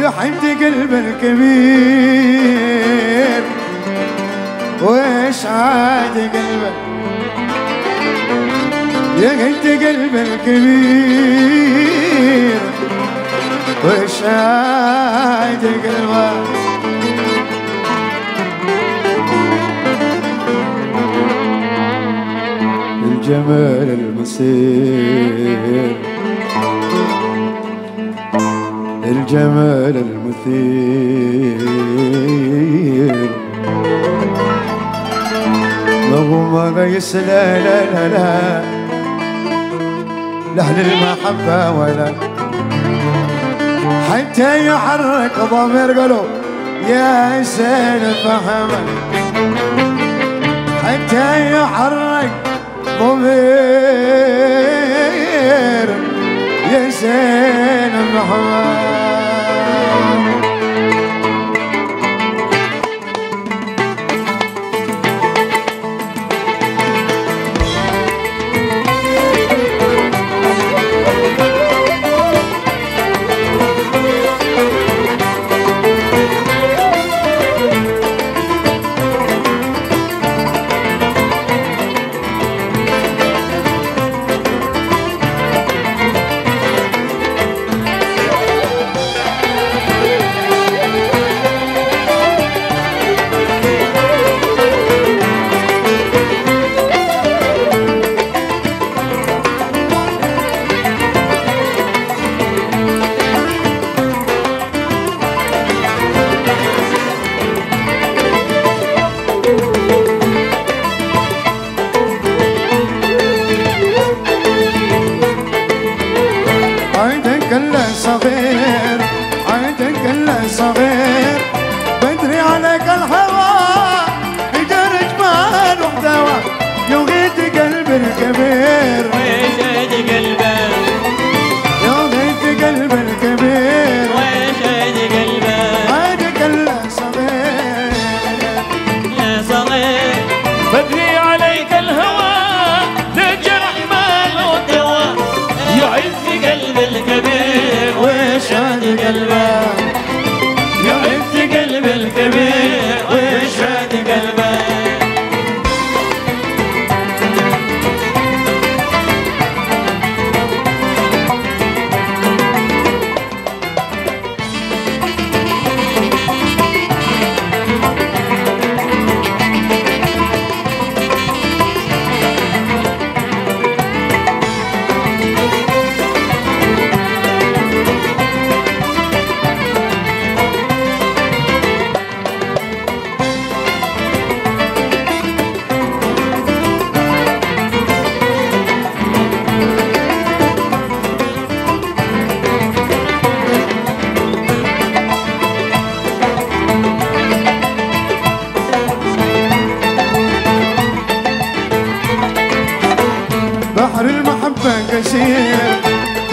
يا حبيبتي قلب الكبير ويش عاد قلبك يا حبيبتي قلب الكبير ويش عاد قلبك الجمال المسير الجمال المثير نغمة غيس لا لا لا لا لحن المحبة ولا حتى يحرك ضمير قلوب يا إنسان فهمك حتى يحرك ضمير يا إنسان فهمك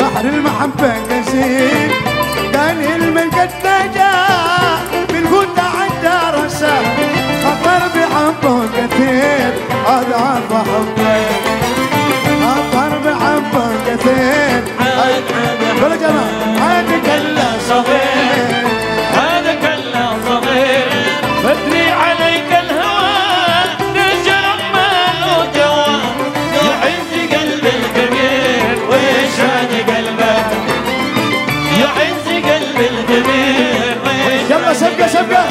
بحر المحبة كثير دليل من قد جاء بالهدى عدى رسا خطر بحبه كثير أضعف حبه خطر بحبه كثير قول يا جماعة هذا كله صغير هذا كله صغير بدري عليك سبقة سبقة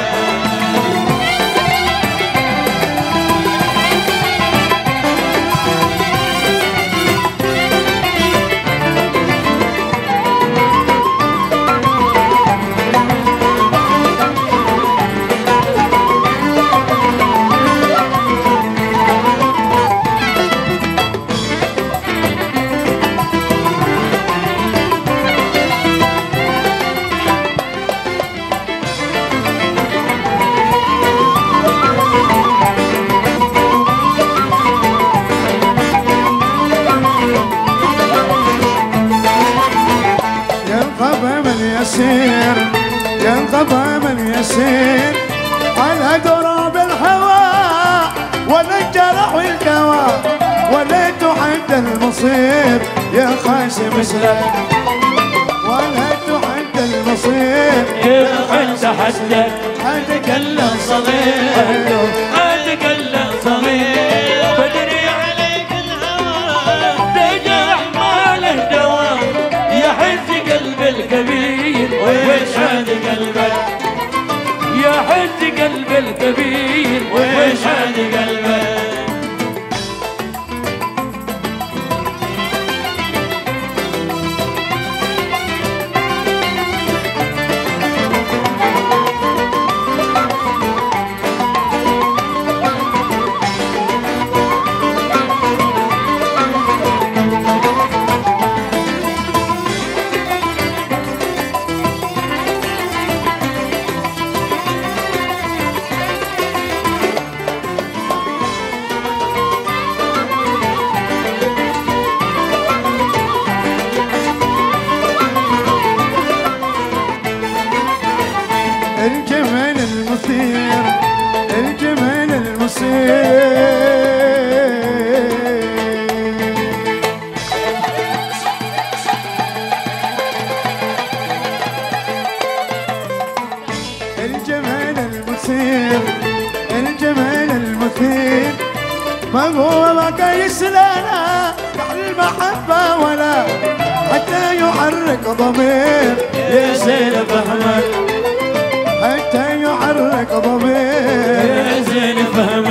ينطبع من يسير على دراب الهوى ولا الجرح والكوى ولا تحدى المصيب يا خاشم سلك، والهد حد المصيب يا خاشم حدك، حدك الا صغير حدك الا صغير، بدري عليك الهوى تجرح ما له دواء، يا حد قلب الكبير ويش حد قلبك، يا حد قلب الكبير ويش حد قلبك. الجمال المثير ما هو مقاييس لنا المحبة ولا حتى يحرك ضمير يزيل فهمك، حتى يحرك ضمير يزيل فهمك.